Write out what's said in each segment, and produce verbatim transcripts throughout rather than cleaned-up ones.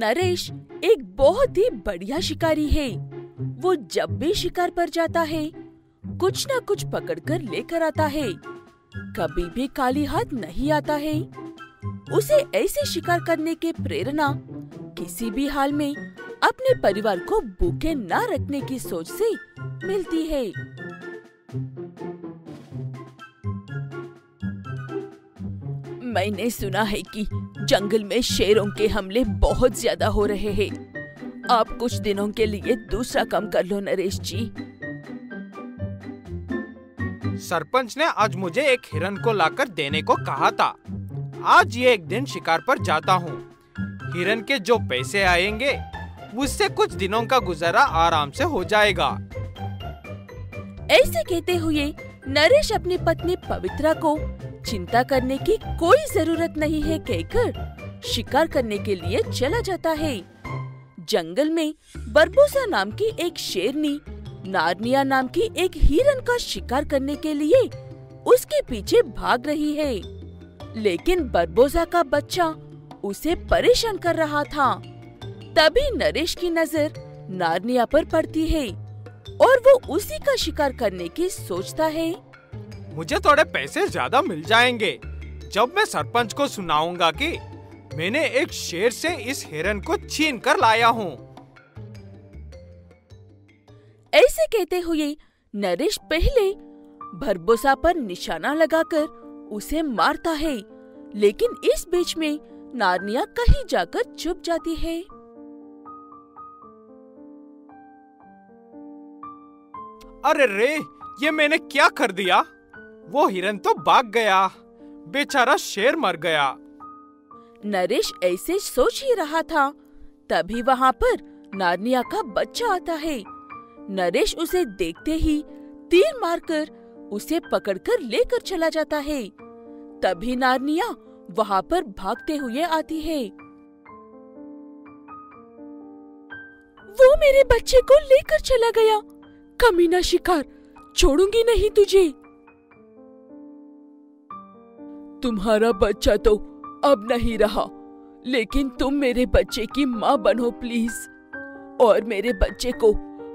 नरेश एक बहुत ही बढ़िया शिकारी है। वो जब भी शिकार पर जाता है कुछ ना कुछ पकड़कर लेकर आता है, कभी भी खाली हाथ नहीं आता है। उसे ऐसे शिकार करने की प्रेरणा किसी भी हाल में अपने परिवार को भूखे ना रखने की सोच से मिलती है। मैंने सुना है कि जंगल में शेरों के हमले बहुत ज्यादा हो रहे हैं। आप कुछ दिनों के लिए दूसरा काम कर लो नरेश जी। सरपंच ने आज मुझे एक हिरन को लाकर देने को कहा था। आज ये एक दिन शिकार पर जाता हूँ। हिरन के जो पैसे आएंगे उससे कुछ दिनों का गुजारा आराम से हो जाएगा। ऐसे कहते हुए नरेश अपनी पत्नी पवित्रा को चिंता करने की कोई जरूरत नहीं है कहकर शिकार करने के लिए चला जाता है। जंगल में बर्बोसा नाम की एक शेरनी नार्निया नाम की एक हिरन का शिकार करने के लिए उसके पीछे भाग रही है, लेकिन बर्बोसा का बच्चा उसे परेशान कर रहा था। तभी नरेश की नजर नार्निया पर पड़ती है और वो उसी का शिकार करने की सोचता है। मुझे थोड़े पैसे ज्यादा मिल जाएंगे जब मैं सरपंच को सुनाऊंगा कि मैंने एक शेर से इस हिरन को छीन कर लाया हूँ। ऐसे कहते हुए नरेश पहले बर्बोसा पर निशाना लगाकर उसे मारता है, लेकिन इस बीच में नार्निया कहीं जाकर छुप जाती है। अरे रे, ये मैंने क्या कर दिया? वो हिरन तो भाग गया, बेचारा शेर मर गया। नरेश ऐसे सोच ही रहा था तभी वहाँ पर नार्निया का बच्चा आता है। नरेश उसे देखते ही तीर मारकर उसे पकड़कर लेकर चला जाता है। तभी नार्निया वहाँ पर भागते हुए आती है। वो मेरे बच्चे को लेकर चला गया। कमीना शिकार, छोड़ूंगी नहीं तुझे। तुम्हारा बच्चा तो अब नहीं रहा, लेकिन तुम मेरे बच्चे की माँ बनो प्लीज, और मेरे बच्चे को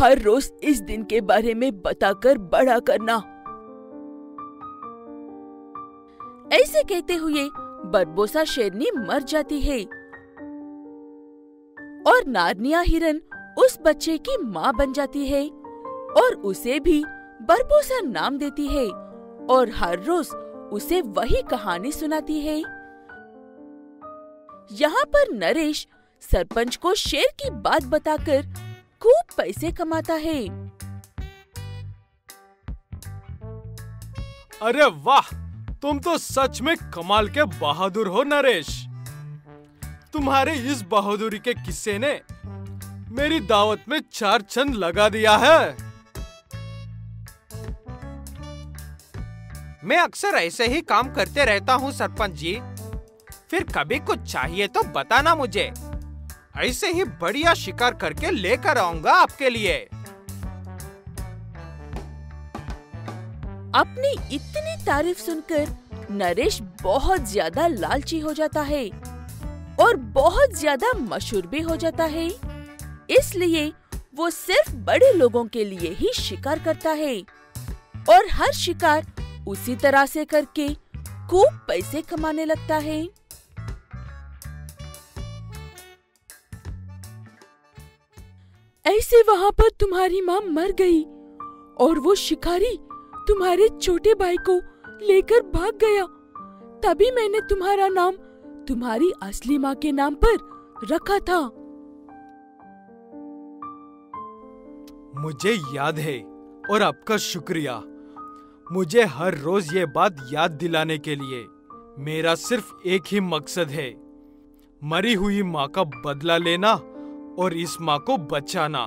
हर रोज इस दिन के बारे में बताकर बड़ा करना। ऐसे कहते हुए बर्बोसा शेरनी मर जाती है और नार्निया हिरन उस बच्चे की माँ बन जाती है और उसे भी बर्बोसा नाम देती है और हर रोज उसे वही कहानी सुनाती है। यहाँ पर नरेश सरपंच को शेर की बात बताकर खूब पैसे कमाता है। अरे वाह, तुम तो सच में कमाल के बहादुर हो नरेश। तुम्हारे इस बहादुरी के किस्से ने मेरी दावत में चार चंद लगा दिया है। मैं अक्सर ऐसे ही काम करते रहता हूँ सरपंच जी। फिर कभी कुछ चाहिए तो बताना मुझे, ऐसे ही बढ़िया शिकार करके लेकर आऊंगा आपके लिए। अपनी इतनी तारीफ सुनकर नरेश बहुत ज्यादा लालची हो जाता है और बहुत ज्यादा मशहूर भी हो जाता है, इसलिए वो सिर्फ बड़े लोगों के लिए ही शिकार करता है और हर शिकार उसी तरह से करके खूब पैसे कमाने लगता है। ऐसे वहाँ पर तुम्हारी माँ मर गई और वो शिकारी तुम्हारे छोटे भाई को लेकर भाग गया। तभी मैंने तुम्हारा नाम तुम्हारी असली माँ के नाम पर रखा था। मुझे याद है और आपका शुक्रिया मुझे हर रोज ये बात याद दिलाने के लिए। मेरा सिर्फ एक ही मकसद है, मरी हुई माँ का बदला लेना और इस माँ को बचाना।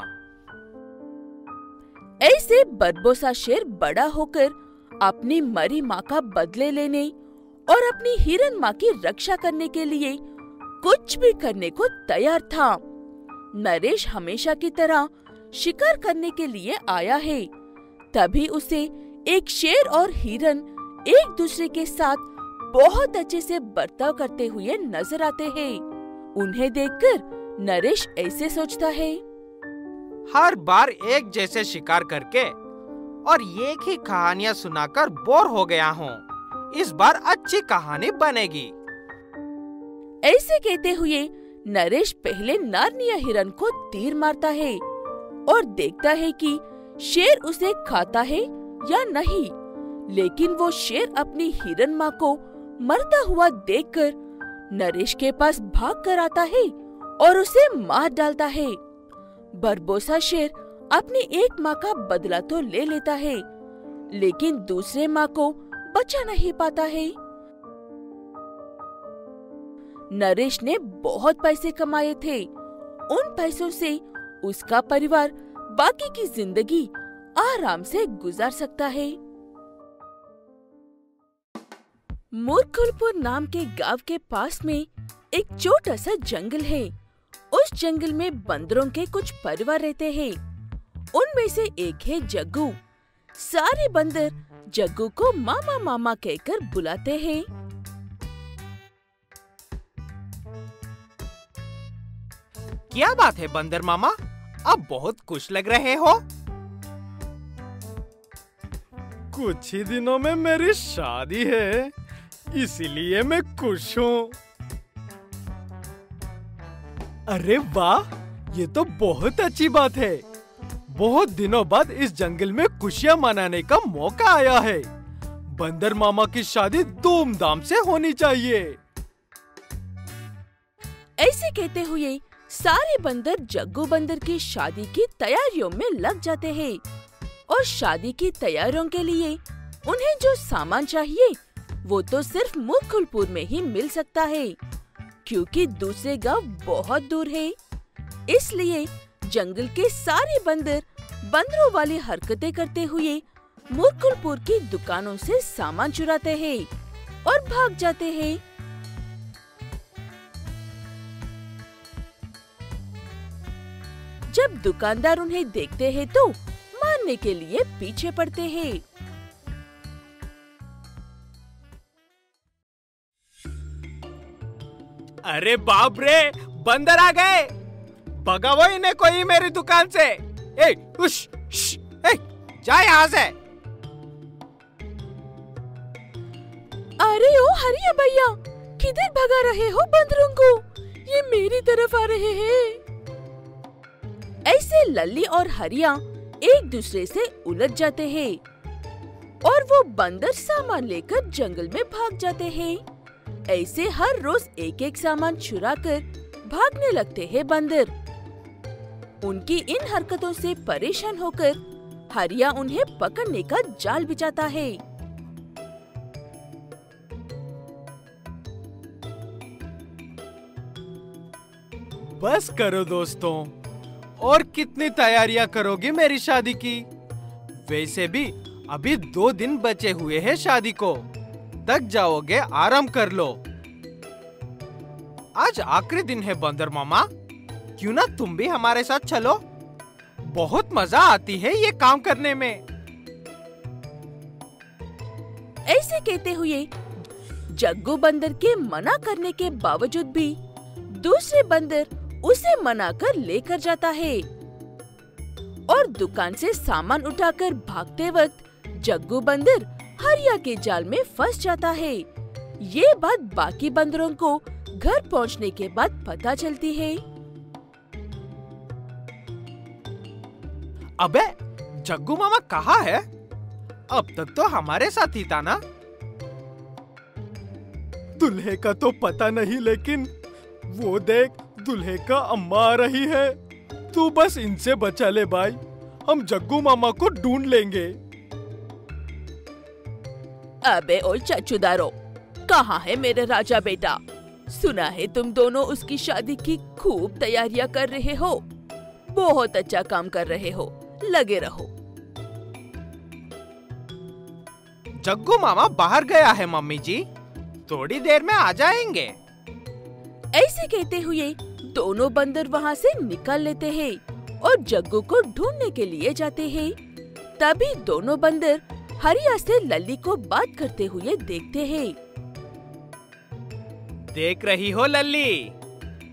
ऐसे बर्बोसा शेर बड़ा होकर अपनी मरी माँ का बदले लेने और अपनी हिरन माँ की रक्षा करने के लिए कुछ भी करने को तैयार था। नरेश हमेशा की तरह शिकार करने के लिए आया है। तभी उसे एक शेर और हिरन एक दूसरे के साथ बहुत अच्छे से बर्ताव करते हुए नजर आते हैं उन्हें देखकर नरेश ऐसे सोचता है, हर बार एक जैसे शिकार करके और एक ही कहानियाँ सुनाकर बोर हो गया हूँ। इस बार अच्छी कहानी बनेगी। ऐसे कहते हुए नरेश पहले नार्निया हिरण को तीर मारता है और देखता है कि शेर उसे खाता है या नहीं, लेकिन वो शेर अपनी हिरण माँ को मरता हुआ देखकर नरेश के पास भाग कर आता है और उसे मार डालता है। बर्बोसा शेर अपनी एक माँ का बदला तो ले लेता है, लेकिन दूसरे माँ को बचा नहीं पाता है। नरेश ने बहुत पैसे कमाए थे। उन पैसों से उसका परिवार बाकी की जिंदगी आराम से गुजार सकता है। मुरखुलपुर नाम के गांव के पास में एक छोटा सा जंगल है। उस जंगल में बंदरों के कुछ परिवार रहते हैं। उनमें से एक है जग्गू। सारे बंदर जग्गू को मामा मामा कहकर बुलाते हैं। क्या बात है बंदर मामा, अब बहुत खुश लग रहे हो। कुछ ही दिनों में मेरी शादी है, इसलिए मैं खुश हूँ। अरे वाह, ये तो बहुत अच्छी बात है। बहुत दिनों बाद इस जंगल में खुशियाँ मनाने का मौका आया है। बंदर मामा की शादी धूमधाम से होनी चाहिए। ऐसे कहते हुए सारे बंदर जग्गू बंदर की शादी की तैयारियों में लग जाते हैं और शादी की तैयारियों के लिए उन्हें जो सामान चाहिए वो तो सिर्फ मुकुलपुर में ही मिल सकता है, क्योंकि दूसरे गांव बहुत दूर है। इसलिए जंगल के सारे बंदर बंदरों वाली हरकतें करते हुए मुरखुलपुर की दुकानों से सामान चुराते हैं और भाग जाते हैं। जब दुकानदार उन्हें देखते हैं तो मारने के लिए पीछे पड़ते हैं। अरे बाप रे, बंदर आ गए, भगाओ इन्हें कोई मेरी दुकान से। ए, उश, श, ए, जा यहाँ से। अरे ओ हरिया भैया, किधर भगा रहे हो बंदरों को? ये मेरी तरफ आ रहे हैं। ऐसे लल्ली और हरिया एक दूसरे से उलझ जाते हैं और वो बंदर सामान लेकर जंगल में भाग जाते हैं। ऐसे हर रोज एक एक सामान चुराकर भागने लगते हैं बंदर। उनकी इन हरकतों से परेशान होकर हरिया उन्हें पकड़ने का जाल बिछाता है। बस करो दोस्तों, और कितनी तैयारियां करोगे मेरी शादी की? वैसे भी अभी दो दिन बचे हुए हैं शादी को, थक जाओगे, आराम कर लो। आज आखिरी दिन है बंदर मामा, क्यों ना तुम भी हमारे साथ चलो। बहुत मजा आती है ये काम करने में। ऐसे कहते हुए जग्गू बंदर के मना करने के बावजूद भी दूसरे बंदर उसे मना कर लेकर जाता है और दुकान से सामान उठाकर भागते वक्त जग्गू बंदर हरिया के जाल में फंस जाता है। ये बात बाकी बंदरों को घर पहुंचने के बाद पता चलती है। अबे जग्गू मामा कहाँ है? अब तक तो हमारे साथ ही था ना। दुल्हे का तो पता नहीं, लेकिन वो देख दुल्हे का अम्मा आ रही है। तू बस इनसे बचा ले भाई, हम जग्गू मामा को ढूंढ लेंगे। अबे ओ चचुदारो, कहाँ है मेरे राजा बेटा? सुना है तुम दोनों उसकी शादी की खूब तैयारियां कर रहे हो। बहुत अच्छा काम कर रहे हो, लगे रहो। जग्गू मामा बाहर गया है मम्मी जी, थोड़ी देर में आ जाएंगे। ऐसे कहते हुए दोनों बंदर वहाँ से निकल लेते हैं और जग्गू को ढूंढने के लिए जाते हैं। तभी दोनों बंदर हरिया से लल्ली को बात करते हुए देखते हैं। देख रही हो लल्ली,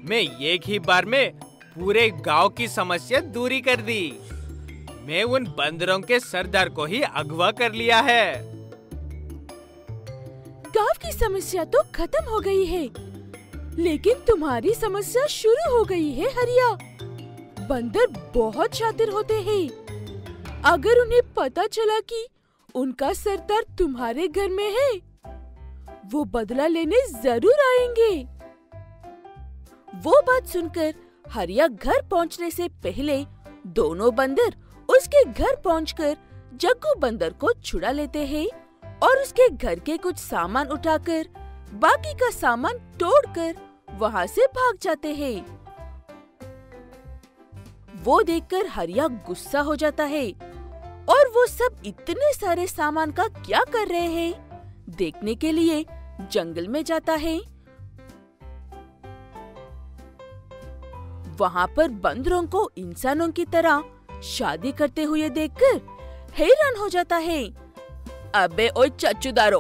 मैं एक ही बार में पूरे गांव की समस्या दूरी कर दी। मैं उन बंदरों के सरदार को ही अगवा कर लिया है। गांव की समस्या तो खत्म हो गई है, लेकिन तुम्हारी समस्या शुरू हो गई है हरिया। बंदर बहुत शातिर होते हैं। अगर उन्हें पता चला कि उनका सरदार तुम्हारे घर में है, वो बदला लेने जरूर आएंगे। वो बात सुनकर हरिया घर पहुंचने से पहले दोनों बंदर उसके घर पहुंचकर जग्गू बंदर को छुड़ा लेते हैं और उसके घर के कुछ सामान उठाकर बाकी का सामान तोड़कर वहां से भाग जाते हैं। वो देखकर हरिया गुस्सा हो जाता है और वो सब इतने सारे सामान का क्या कर रहे हैं देखने के लिए जंगल में जाता है। वहाँ पर बंदरों को इंसानों की तरह शादी करते हुए देखकर हैरान हो जाता है। अबे ओ चच्चुदारो,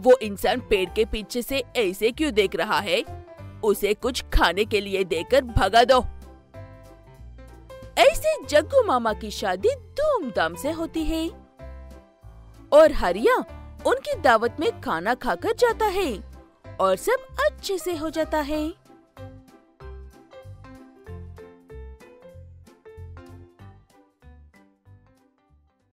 वो इंसान पेड़ के पीछे से ऐसे क्यों देख रहा है? उसे कुछ खाने के लिए देकर भगा दो। ऐसे जग्गू मामा की शादी धूमधाम से होती है और हरिया उनकी दावत में खाना खाकर जाता है और सब अच्छे से हो जाता है।